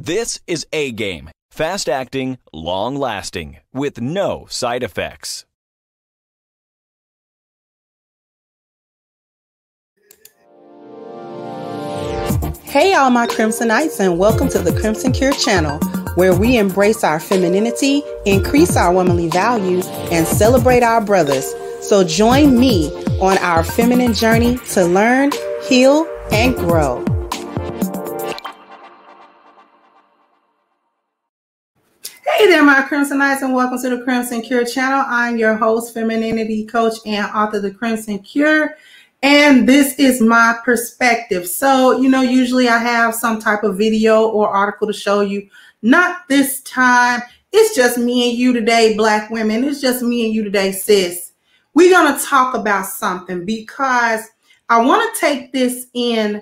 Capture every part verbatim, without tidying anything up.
This is A-Game, fast-acting, long-lasting, with no side effects. Hey all my Crimsonites, and welcome to the Crimson Cure channel, where we embrace our femininity, increase our womanly values, and celebrate our brothers. So join me on our feminine journey to learn, heal, and grow. Hey there, my Crimsonites, and welcome to the Crimson Cure channel. I'm your host, femininity coach and author of The Crimson Cure, and this is my perspective. So, you know, usually I have some type of video or article to show you. Not this time. It's just me and you today, black women. It's just me and you today, sis. We're going to talk about something because I want to take this in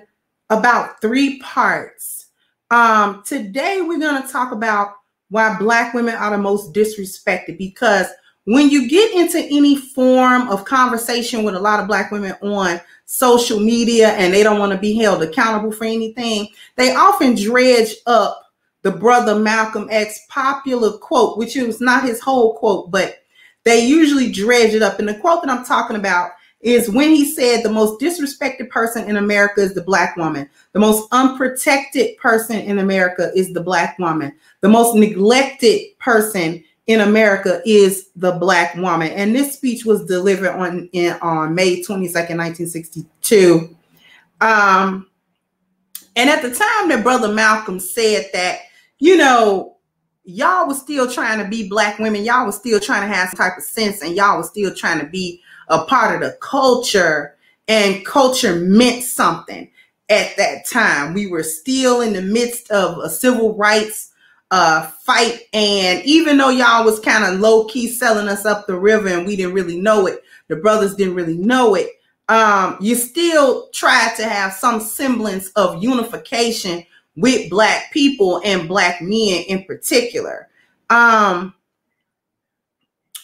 about three parts. Um, today, we're going to talk about why black women are the most disrespected, because when you get into any form of conversation with a lot of black women on social media and they don't want to be held accountable for anything, they often dredge up the brother Malcolm X popular quote, which is not his whole quote, but they usually dredge it up. And the quote that I'm talking about is when he said the most disrespected person in America is the black woman. The most unprotected person in America is the black woman. The most neglected person in America is the black woman. And this speech was delivered on, in, on May twenty-second, nineteen sixty-two. Um, and at the time that Brother Malcolm said that, you know, y'all was still trying to be black women. Y'all was still trying to have some type of sense, and y'all was still trying to be a part of the culture, and culture meant something at that time. We were still in the midst of a civil rights uh, fight, and even though y'all was kind of low-key selling us up the river and we didn't really know it, the brothers didn't really know it, um, you still tried to have some semblance of unification with black people and black men in particular. Um,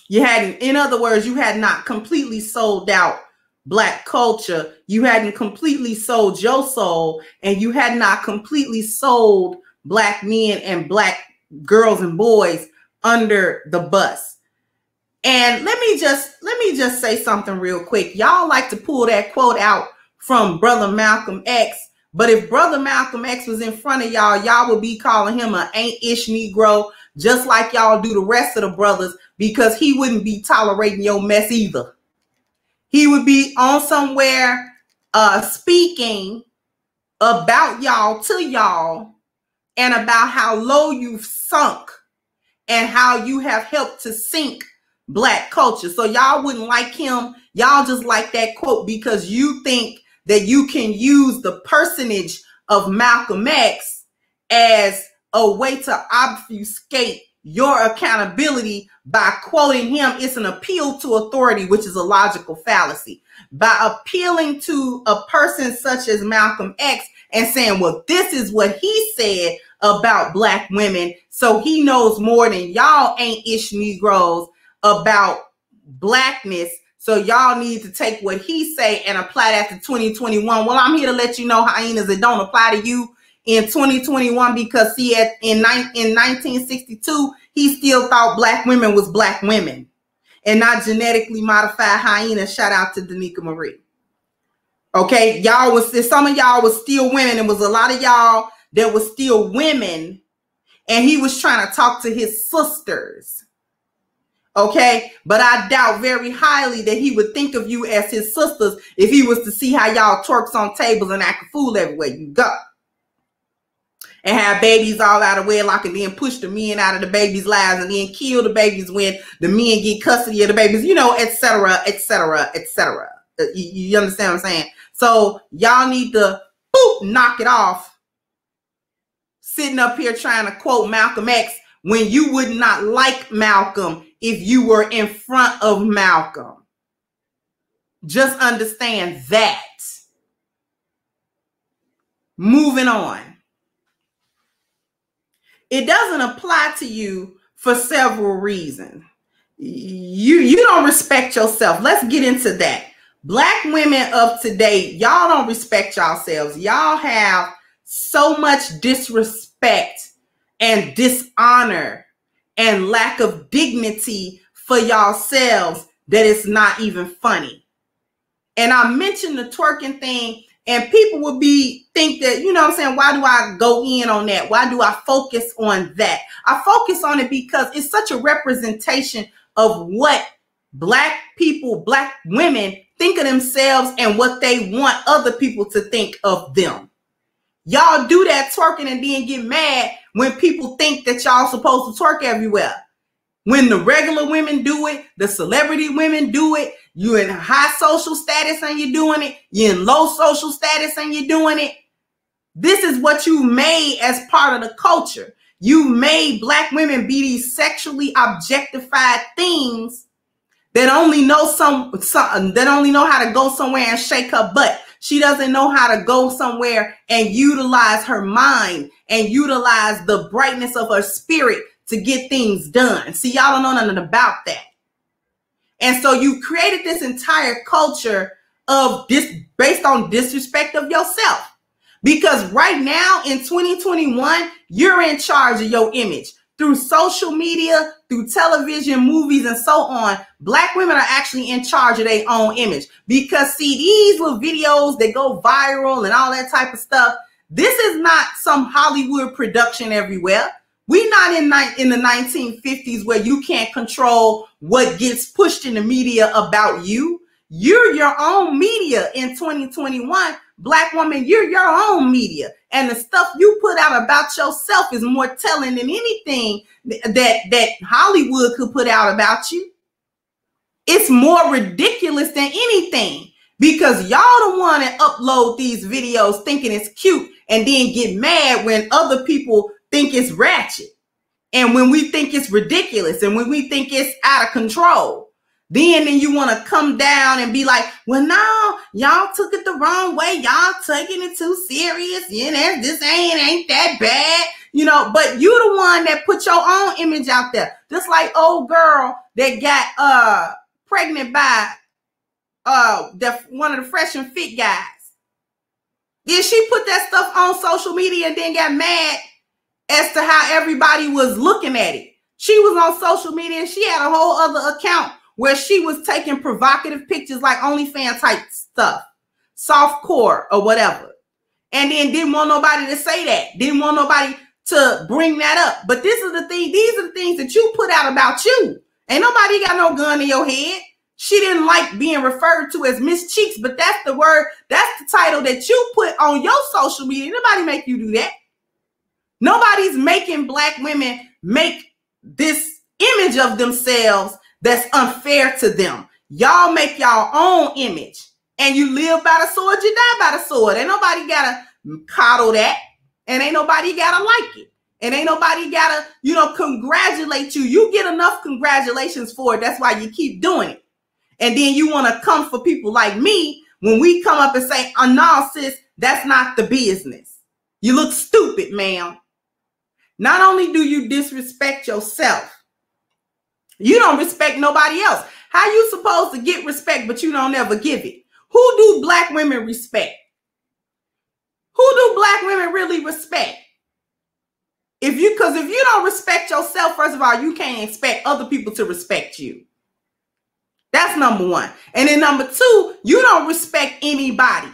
You hadn't, in other words, you had not completely sold out black culture. You hadn't completely sold your soul, and you had not completely sold black men and black girls and boys under the bus. And let me just, let me just say something real quick. Y'all like to pull that quote out from Brother Malcolm X, but if Brother Malcolm X was in front of y'all, y'all would be calling him an ain't-ish Negro, just like y'all do the rest of the brothers, because he wouldn't be tolerating your mess either. He would be on somewhere uh, speaking about y'all to y'all and about how low you've sunk and how you have helped to sink black culture. So y'all wouldn't like him. Y'all just like that quote because you think that you can use the personage of Malcolm X as a way to obfuscate your accountability by quoting him. It's an appeal to authority, which is a logical fallacy. By appealing to a person such as Malcolm X and saying, well, this is what he said about black women, so he knows more than y'all ain't-ish Negroes about blackness, so y'all need to take what he say and apply that to twenty twenty-one. Well, I'm here to let you know, hyenas, it don't apply to you in twenty twenty-one, because see, at, in, in nineteen sixty-two, he still thought black women was black women and not genetically modified hyenas. Shout out to Danica Marie. Okay, y'all was, some of y'all was still women, and was a lot of y'all that was still women, and he was trying to talk to his sisters. Okay, but I doubt very highly that he would think of you as his sisters if he was to see how y'all twerks on tables and act a fool everywhere you go, and have babies all out of wedlock, and then push the men out of the babies' lives, and then kill the babies when the men get custody of the babies, you know, et cetera, et cetera, et cetera. You, you understand what I'm saying? So y'all need to boop, knock it off, sitting up here trying to quote Malcolm X when you would not like Malcolm if you were in front of Malcolm. Just understand that. Moving on. It doesn't apply to you for several reasons. You, you don't respect yourself. Let's get into that. Black women of today, y'all don't respect yourselves. Y'all have so much disrespect and dishonor and lack of dignity for yourselves that it's not even funny. And I mentioned the twerking thing, and people would be think that, you know what I'm saying, why do I go in on that? Why do I focus on that? I focus on it because it's such a representation of what Black people, Black women think of themselves and what they want other people to think of them. Y'all do that twerking and then get mad when people think that y'all supposed to twerk everywhere. When the regular women do it, the celebrity women do it, you're in high social status and you're doing it, you're in low social status and you're doing it. This is what you made as part of the culture. You made Black women be these sexually objectified things that only know some, some that only know how to go somewhere and shake her butt. She doesn't know how to go somewhere and utilize her mind and utilize the brightness of her spirit to get things done. See, y'all don't know nothing about that. And so you created this entire culture of this based on disrespect of yourself. Because right now in twenty twenty-one, you're in charge of your image. Through social media, through television, movies, and so on, Black women are actually in charge of their own image. Because see, these little videos that go viral and all that type of stuff, this is not some Hollywood production everywhere. We're not in, in the nineteen fifties where you can't control what gets pushed in the media about you. You're your own media in twenty twenty-one. Black woman, you're your own media. And the stuff you put out about yourself is more telling than anything that, that Hollywood could put out about you. It's more ridiculous than anything because y'all don't want to upload these videos thinking it's cute and then get mad when other people think it's ratchet. And when we think it's ridiculous and when we think it's out of control, then, then you want to come down and be like, well, no, y'all took it the wrong way. Y'all taking it too serious. You know, this ain't, ain't that bad. You know, but you the one that put your own image out there. Just like old girl that got uh, pregnant by uh, the, one of the Fresh and Fit guys. Then she put that stuff on social media and then got mad as to how everybody was looking at it. She was on social media and she had a whole other account where she was taking provocative pictures like OnlyFans type stuff, softcore or whatever. And then didn't want nobody to say that. Didn't want nobody to bring that up. But this is the thing. These are the things that you put out about you. Ain't nobody got no gun in your head. She didn't like being referred to as Miss Cheeks, but that's the word, that's the title that you put on your social media. Nobody make you do that. Nobody's making Black women make this image of themselves that's unfair to them. Y'all make y'all own image, and you live by the sword, you die by the sword. Ain't nobody gotta coddle that, and ain't nobody gotta like it, and ain't nobody gotta, you know, congratulate you. You get enough congratulations for it. That's why you keep doing it. And then you wanna come for people like me when we come up and say, oh, no, sis, that's not the business. You look stupid, ma'am. Not only do you disrespect yourself, you don't respect nobody else. How you supposed to get respect, but you don't ever give it? Who do Black women respect? Who do Black women really respect? If you, because if you don't respect yourself, first of all, you can't expect other people to respect you. That's number one. And then number two, you don't respect anybody.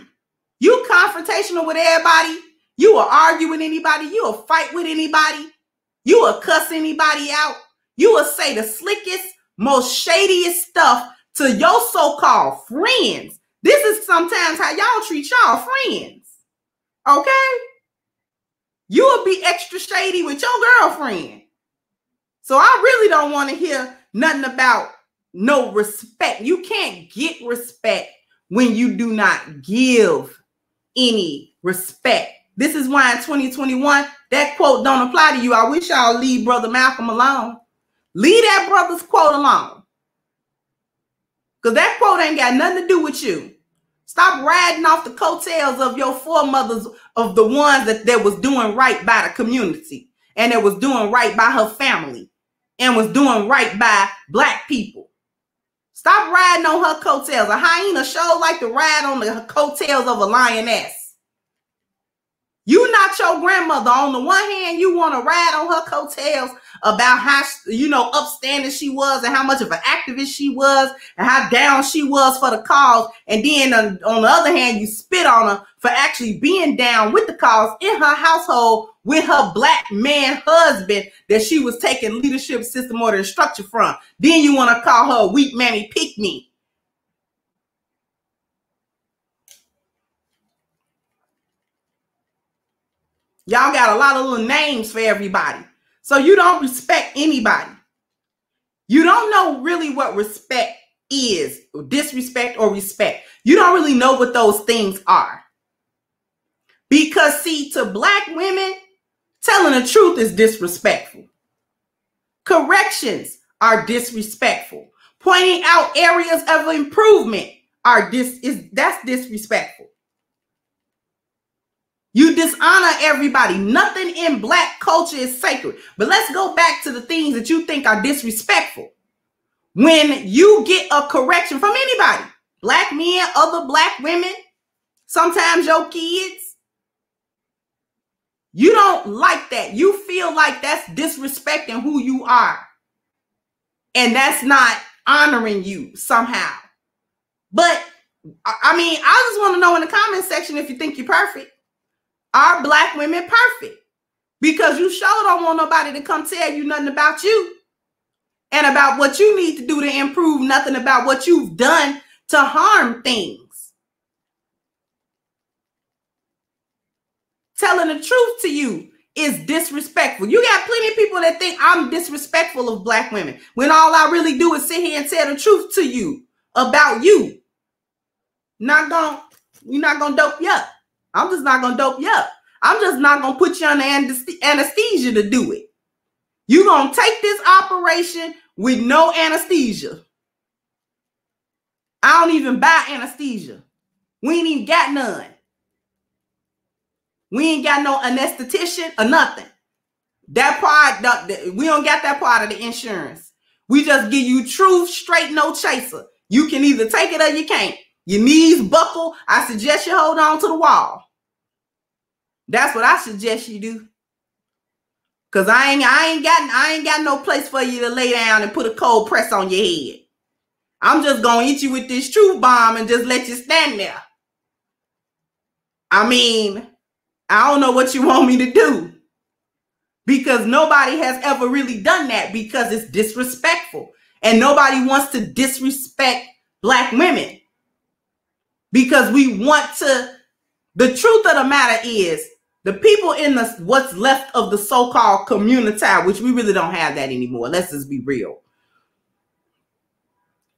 You confrontational with everybody. You will argue with anybody. You will fight with anybody. You will cuss anybody out. You will say the slickest, most shadiest stuff to your so-called friends. This is sometimes how y'all treat y'all friends, okay? You will be extra shady with your girlfriend. So I really don't want to hear nothing about no respect. You can't get respect when you do not give any respect. This is why in twenty twenty-one, that quote don't apply to you. I wish y'all leave Brother Malcolm alone. Leave that brother's quote alone. Because that quote ain't got nothing to do with you. Stop riding off the coattails of your foremothers, of the ones that, that was doing right by the community and that was doing right by her family and was doing right by Black people. Stop riding on her coattails. A hyena sure like to ride on the coattails of a lioness. You not your grandmother. On the one hand, you want to ride on her coattails about how, you know, upstanding she was and how much of an activist she was and how down she was for the cause. And then on, on the other hand, you spit on her for actually being down with the cause in her household with her black man husband that she was taking leadership system order and structure from. Then you want to call her a weak mammy pick me. Y'all got a lot of little names for everybody. So you don't respect anybody. You don't know really what respect is, or disrespect or respect. You don't really know what those things are. Because see, to black women, telling the truth is disrespectful. Corrections are disrespectful. Pointing out areas of improvement are dis is that's disrespectful. You dishonor everybody. Nothing in black culture is sacred. But let's go back to the things that you think are disrespectful. When you get a correction from anybody, black men, other black women, sometimes your kids, you don't like that. You feel like that's disrespecting who you are. And that's not honoring you somehow. But, I mean, I just want to know in the comment section if you think you're perfect. Are black women perfect? Because you sure don't want nobody to come tell you nothing about you and about what you need to do to improve, nothing about what you've done to harm things. Telling the truth to you is disrespectful. You got plenty of people that think I'm disrespectful of black women when all I really do is sit here and tell the truth to you about you. Not gonna, you're not gonna dope you up. I'm just not going to dope you up. I'm just not going to put you under anesthesia to do it. You're going to take this operation with no anesthesia. I don't even buy anesthesia. We ain't even got none. We ain't got no anesthetician or nothing. That part, we don't got that part of the insurance. We just give you truth, straight, no chaser. You can either take it or you can't. Your knees buckle. I suggest you hold on to the wall. That's what I suggest you do. Cause I ain't, I ain't got, I ain't got no place for you to lay down and put a cold press on your head. I'm just gonna hit you with this truth bomb and just let you stand there. I mean, I don't know what you want me to do. Because nobody has ever really done that because it's disrespectful. And nobody wants to disrespect black women. Because we want to, the truth of the matter is the people in the what's left of the so-called community, which we really don't have that anymore. Let's just be real.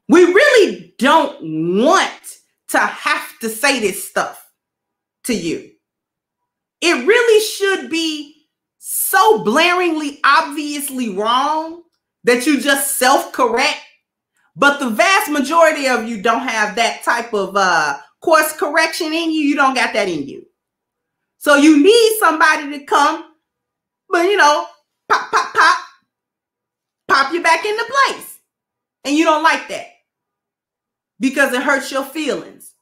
We really don't want to have to say this stuff to you. It really should be so blaringly, obviously wrong that you just self-correct. But the vast majority of you don't have that type of uh, course correction in you. You don't got that in you. So you need somebody to come, but you know, pop, pop, pop, pop you back into place. And you don't like that because it hurts your feelings.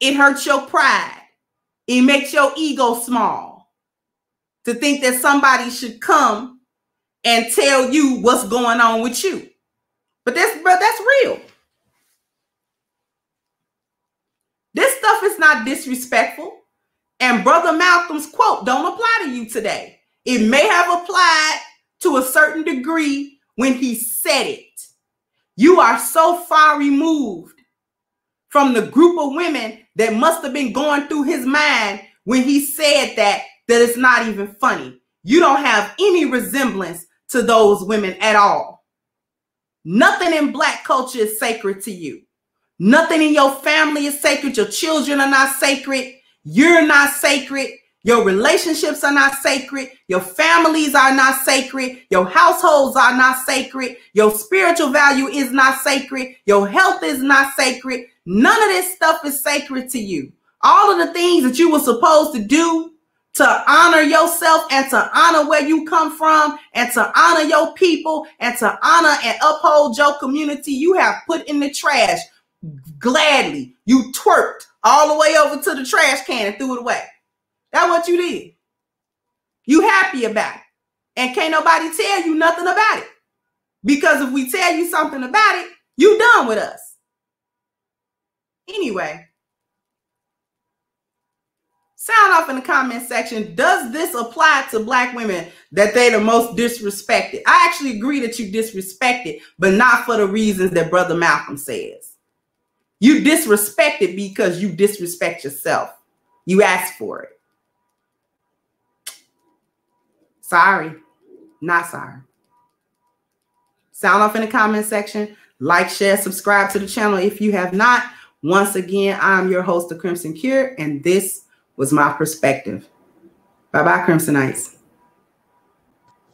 It hurts your pride. It makes your ego small to think that somebody should come and tell you what's going on with you. But that's, but that's real. This stuff is not disrespectful. And Brother Malcolm's quote don't apply to you today. It may have applied to a certain degree when he said it. You are so far removed from the group of women that must have been going through his mind when he said that, that it's not even funny. You don't have any resemblance to those women at all. Nothing in black culture is sacred to you. Nothing in your family is sacred. Your children are not sacred. You're not sacred. Your relationships are not sacred. Your families are not sacred. Your households are not sacred. Your spiritual value is not sacred. Your health is not sacred. None of this stuff is sacred to you. All of the things that you were supposed to do to honor yourself and to honor where you come from and to honor your people and to honor and uphold your community, you have put in the trash gladly. You twerked all the way over to the trash can and threw it away. That's what you did. You happy about it. And can't nobody tell you nothing about it. Because if we tell you something about it, you done with us. Anyway. Sound off in the comment section. Does this apply to black women that they the most disrespected? I actually agree that you disrespected, but not for the reasons that Brother Malcolm says. You disrespected because you disrespect yourself. You asked for it. Sorry, not sorry. Sound off in the comment section. Like, share, subscribe to the channel if you have not. Once again, I'm your host, The Crimson Cure, and this was my perspective. Bye-bye, Crimsonites.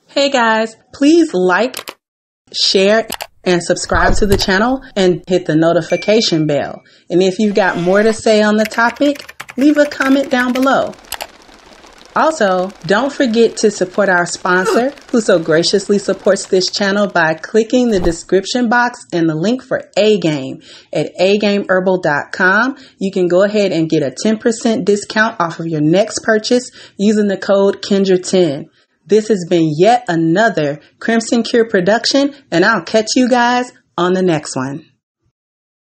Hey, guys. Please like, share, and subscribe to the channel and hit the notification bell. And if you've got more to say on the topic, leave a comment down below. Also, don't forget to support our sponsor who so graciously supports this channel by clicking the description box and the link for A-Game at a game herbal dot com. You can go ahead and get a ten percent discount off of your next purchase using the code Kendra ten. This has been yet another Crimson Cure production, and I'll catch you guys on the next one.